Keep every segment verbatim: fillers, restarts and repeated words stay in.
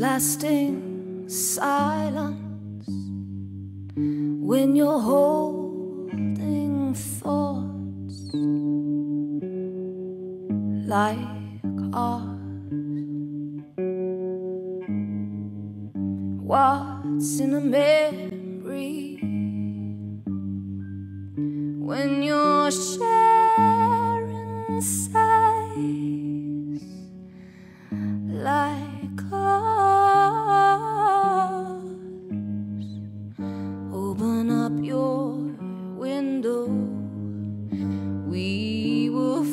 lasting silence when you're holding thoughts like ours. What's in a memory when you're sharing sighs like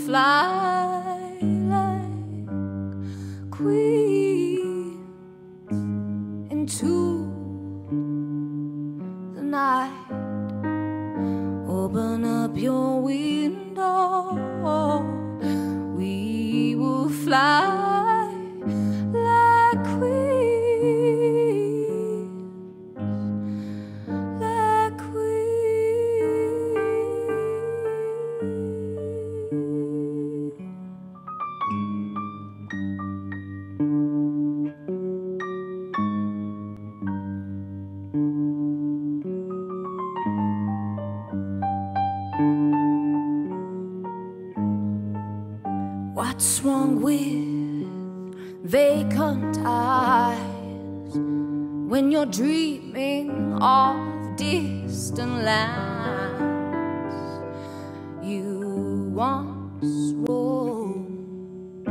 fly like queens into the night. Open up your window, we will fly like queens, like queens. What's wrong with vacant eyes when you're dreaming of distant lands you once roamed?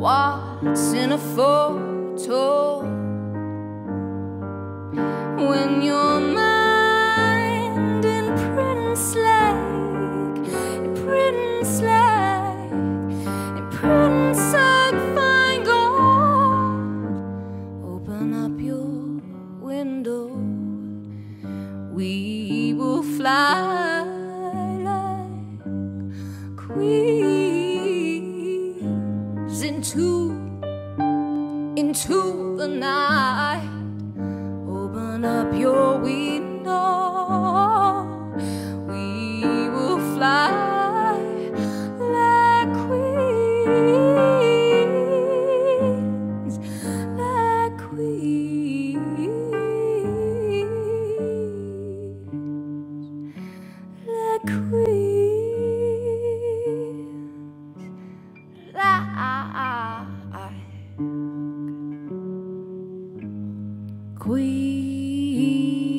What's in a photo when your mind imprints like imprints like Prince of fine gold? Open up your window, we will fly like queens into, into the night. Open up your window, we will fly. Queen.